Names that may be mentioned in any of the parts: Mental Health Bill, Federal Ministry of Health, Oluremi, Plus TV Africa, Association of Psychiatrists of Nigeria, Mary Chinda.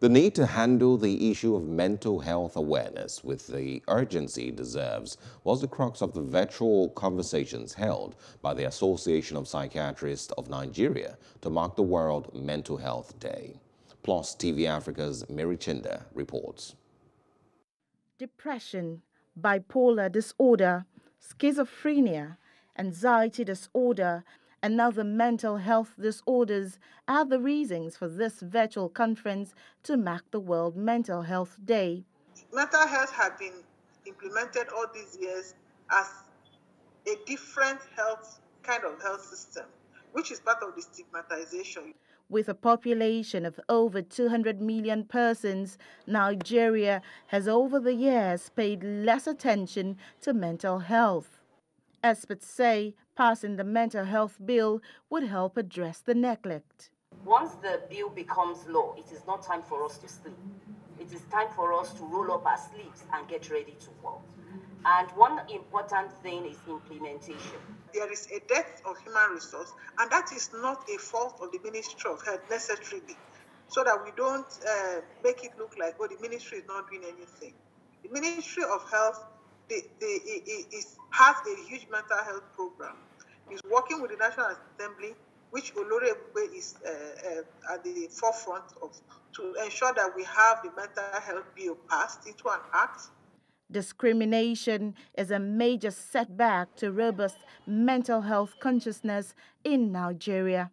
The need to handle the issue of mental health awareness with the urgency it deserves was the crux of the virtual conversations held by the Association of Psychiatrists of Nigeria to mark the World Mental Health Day. Plus TV Africa's Mary Chinda reports. Depression, bipolar disorder, schizophrenia, anxiety disorder, and other mental health disorders are the reasons for this virtual conference to mark the World Mental Health Day. Mental health had been implemented all these years as a different kind of health system, which is part of the stigmatization. With a population of over 200 million persons, Nigeria has over the years paid less attention to mental health. Experts say passing the mental health bill would help address the neglect. Once the bill becomes law, it is not time for us to sleep. It is time for us to roll up our sleeves and get ready to work. And one important thing is implementation. There is a depth of human resource, and that is not a fault of the Ministry of Health necessarily, so that we don't make it look like, oh, the ministry is not doing anything. The Ministry of Health has a huge mental health program. It's working with the National Assembly, which Oluremi is at the forefront of, to ensure that we have the mental health bill passed into an act. Discrimination is a major setback to robust mental health consciousness in Nigeria.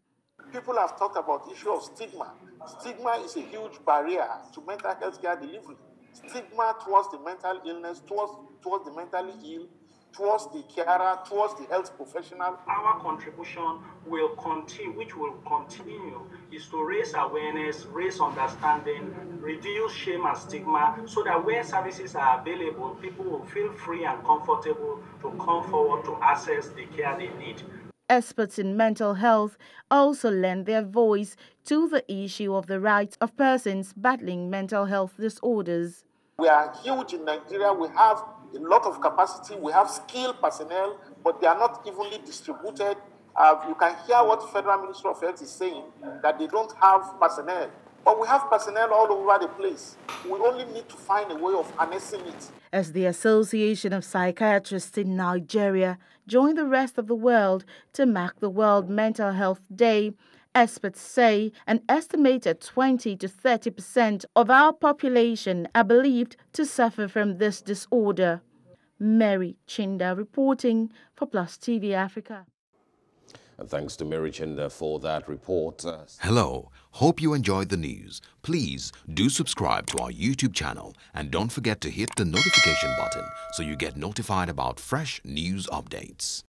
People have talked about the issue of stigma. Stigma is a huge barrier to mental health care delivery. Stigma towards the mental illness, towards the mentally ill, towards the carer, towards the health professional. Our contribution will continue, is to raise awareness, raise understanding, reduce shame and stigma, so that where services are available, people will feel free and comfortable to come forward to access the care they need. Experts in mental health also lend their voice to the issue of the rights of persons battling mental health disorders. We are huge in Nigeria. We have a lot of capacity. We have skilled personnel, but they are not evenly distributed. You can hear what the Federal Ministry of Health is saying, that they don't have personnel. But we have personnel all over the place. We only need to find a way of harnessing it. As the Association of Psychiatrists in Nigeria join the rest of the world to mark the World Mental Health Day, experts say an estimated 20 to 30% of our population are believed to suffer from this disorder. Mary Chinda reporting for Plus TV Africa. And thanks to Mary Chinda for that report. Hello. Hope you enjoyed the news. Please do subscribe to our YouTube channel and don't forget to hit the notification button so you get notified about fresh news updates.